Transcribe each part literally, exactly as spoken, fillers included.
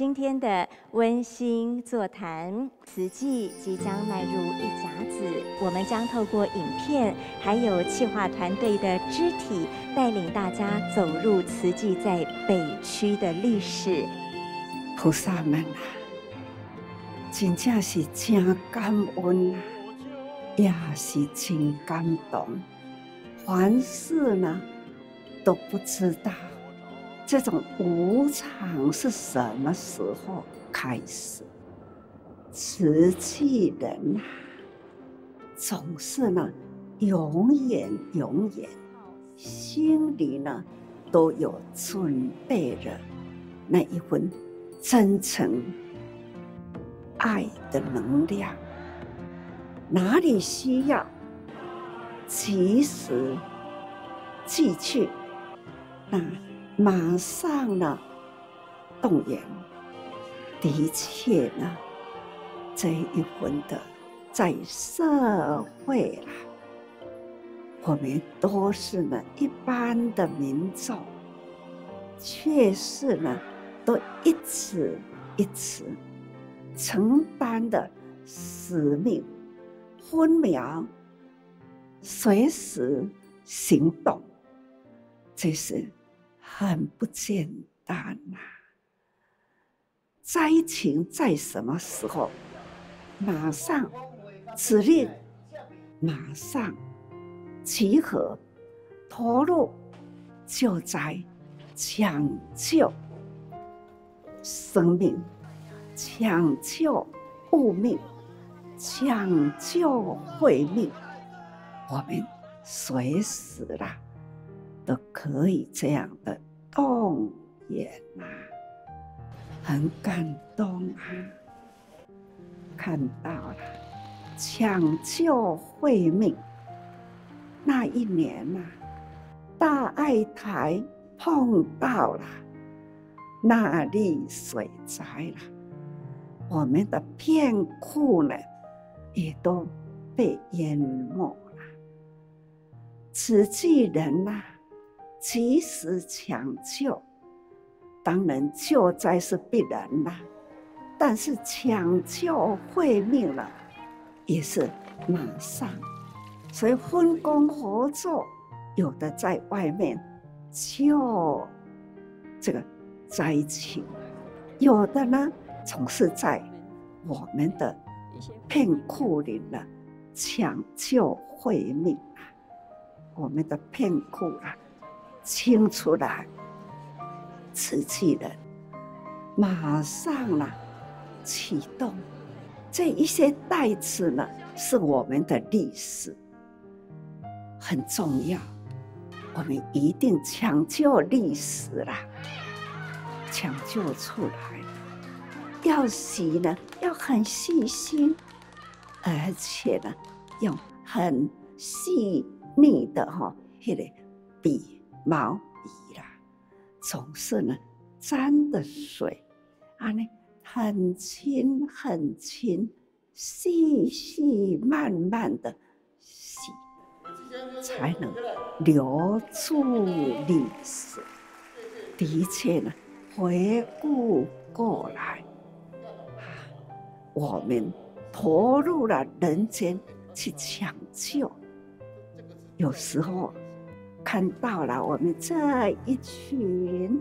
今天的温馨座谈，慈济即将迈入一甲子，我们将透过影片，还有企划团队的肢体，带领大家走入慈济在北区的历史。菩萨们啊，真正是真感恩啊，也是真感动。凡事呢都不知道。 这种无常是什么时候开始？慈济人啊，总是呢，永远永远，心里呢都有准备着那一份真诚爱的能量，哪里需要，及时记去，那。 马上呢，动员，的确呢，这一份的在社会啊，我们都是呢一般的民众，却是呢都一次一次承担的使命，分秒随时行动，这是。 很不简单呐、啊！灾情在什么时候？马上指令，马上集合，投入救灾、抢救生命、抢救物命、抢救慧命，我们随时啦。 都可以这样的动员啊，很感动啊！看到了抢救慧命那一年呐、啊，大爱台碰到了那粒水灾了，我们的片库呢也都被淹没了，慈济人呐、啊。 及时抢救，当然救灾是必然啦，但是抢救慧命了，也是马上，所以分工合作，有的在外面救这个灾情，有的呢总是在我们的片库里呢抢救慧命啊，我们的片库啊。 清出来，慈济人马上啦、啊、启动，这一些代词呢是我们的历史，很重要，我们一定抢救历史啦，抢救出来，要洗呢要很细心，而且呢用很细腻的哈、哦、那个笔。 毛笔啦，总是呢沾的水，啊呢很轻很轻，细细慢慢的洗，才能留住历史。的确呢，回顾过来，啊，我们投入了人间去抢救，有时候。 看到了我们这一群，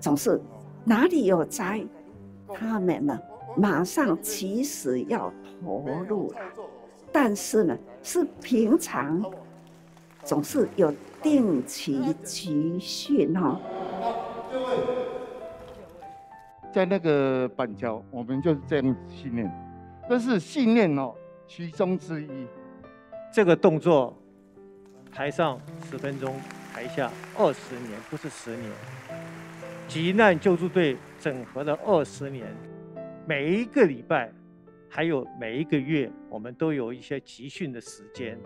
总是哪里有灾，他们呢马上及时要投入了。但是呢，是平常总是有定期集训哦。在那个板桥，我们就是这样训练，这是训练哦其中之一。这个动作。 台上十分钟，台下二十年，不是十年。急难救助队整合了二十年，每一个礼拜，还有每一个月，我们都有一些集训的时间，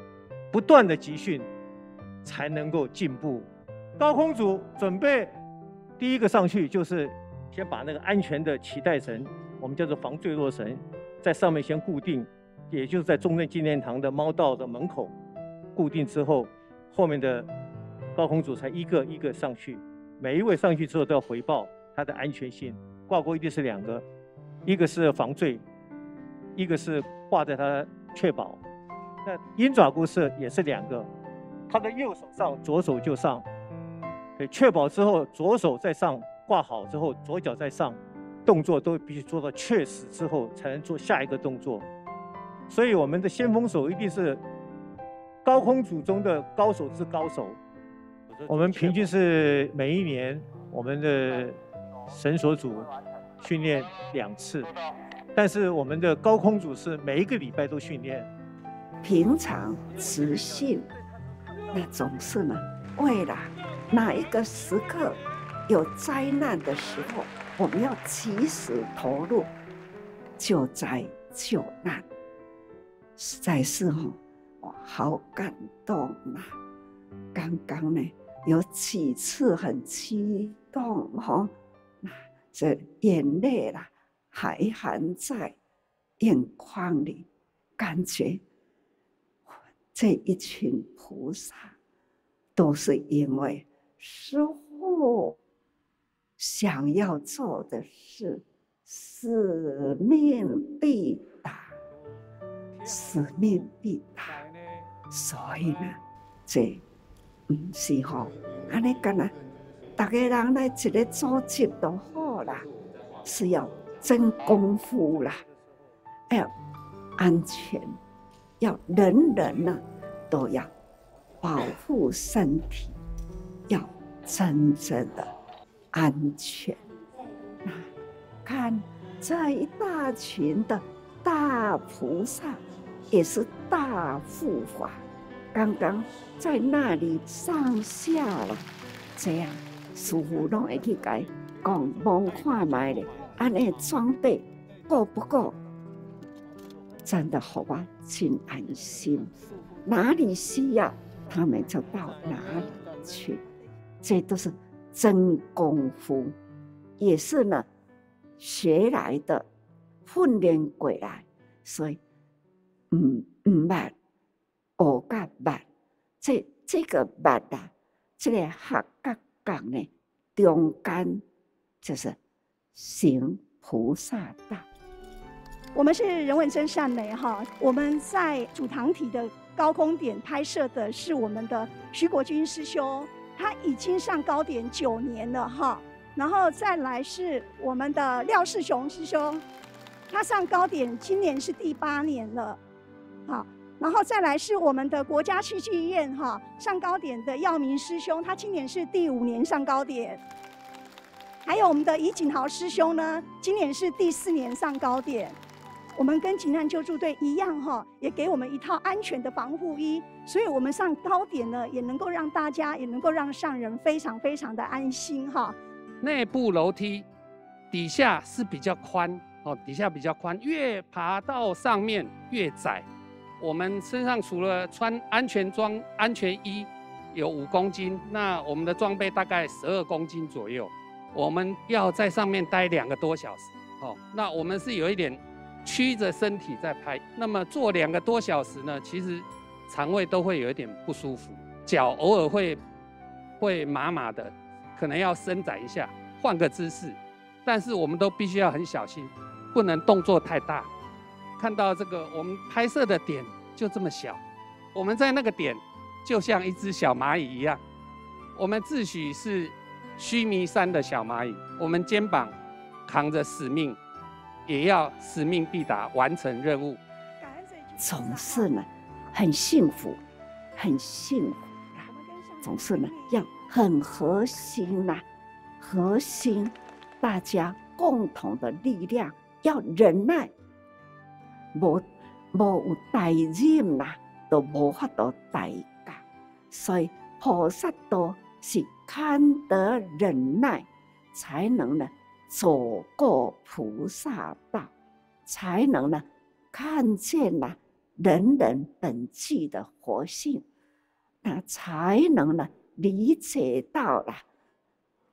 不断的集训，才能够进步。高空组准备，第一个上去就是先把那个安全的脐带绳，我们叫做防坠落绳，在上面先固定，也就是在中正纪念堂的猫道的门口。 固定之后，后面的高空组才一个一个上去，每一位上去之后都要回报它的安全性。挂钩一定是两个，一个是防坠，一个是挂在它确保。那鹰爪钩是也是两个，它的右手上，左手就上。对，确保之后，左手再上，挂好之后，左脚再上，动作都必须做到确实之后，才能做下一个动作。所以我们的先锋手一定是高空组中的高手之高手。我们平均是每一年我们的绳索组训练两次，但是我们的高空组是每一个礼拜都训练。平常持续，那总是呢，为了哪一个时刻有灾难的时候，我们要及时投入救灾救难，实在是哦，我好感动啊！刚刚呢，有几次很激动哦，那这眼泪啦还含在眼眶里，感觉这一群菩萨都是因为师父想要做的事，使命必达，使命必达。所以呢，这不是吼，安尼干呐，大家人来一个组织就好啦，是要真功夫啦，要安全，要人人呢都要保护身体，要真正的安全。那看这一大群的大菩萨，也是大护法，刚刚在那里上下了，这样师父拢会去解讲望看卖咧，安尼装备够不够？真的好啊，请安心，哪里需要他们就到哪里去，这都是真功夫，也是呢学来的，训练过来，所以嗯嗯慢，我噶慢，这这个慢啊，这个学噶讲呢，中间就是行菩萨道。我们是人文真善美哈，我们在主堂体的高空点拍摄的是我们的徐国军师兄，他已经上高点九年了哈。然后再来是我们的廖世雄师兄，他上高点今年是第八年了，好。然后再来是我们的国家戏剧院哈，上高点的耀明师兄，他今年是第五年上高点。还有我们的怡景豪师兄呢，今年是第四年上高点。我们跟警探救助队一样哈，也给我们一套安全的防护衣，所以我们上高点呢，也能够让大家，也能够让上人非常非常的安心哈。内部楼梯底下是比较宽哦，底下比较宽，越爬到上面越窄。我们身上除了穿安全装、安全衣有五公斤，那我们的装备大概十二公斤左右。我们要在上面待两个多小时哦，那我们是有一点曲着身体在拍，那么做两个多小时呢，其实肠胃都会有一点不舒服，脚偶尔会会麻麻的，可能要伸展一下，换个姿势。但是我们都必须要很小心，不能动作太大。看到这个，我们拍摄的点就这么小，我们在那个点就像一只小蚂蚁一样。我们自诩是须弥山的小蚂蚁，我们肩膀扛着使命，也要使命必达，完成任务。总是呢，很幸福，很幸福啦、啊。总是呢，要很核心啦、啊，核心，大家共同的力量，要忍耐，无无有大任啦，都无法度大家。所以菩萨道是堪得忍耐，才能呢。走过菩萨道，才能呢看见了人人本具的佛性，那才能呢理解到了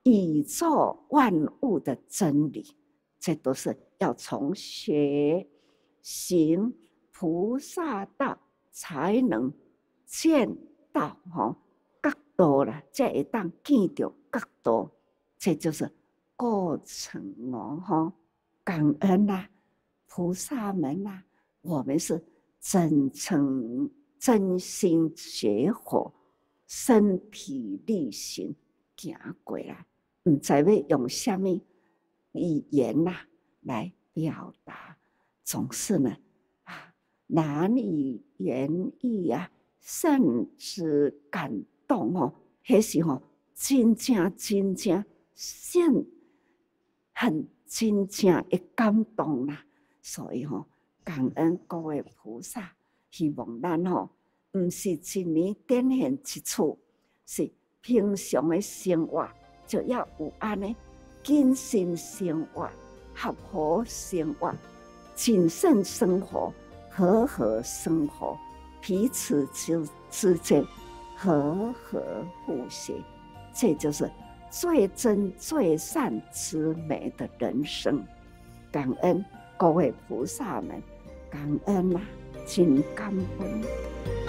宇宙万物的真理。这都是要从学行菩萨道才能见到吼，角度啦，才会当见到角度。这就是。过程哦，哈，感恩呐、啊，菩萨们呐、啊，我们是真诚、真心学佛，身体力行行过来，唔知要用什么语言呐、啊、来表达，总是呢啊，难以言喻啊，甚至感动哦，迄时候真正真正。 信很真正的感动啦，所以吼、哦、感恩各位菩萨，希望咱吼唔是一年展现一次，是平常的生活就要有安尼谨慎生活、合乎生活、谨慎生活、和和生活，彼此之之间和和互协，这就是。 最真最善之美的人生，感恩各位菩萨们，感恩啊，请感恩。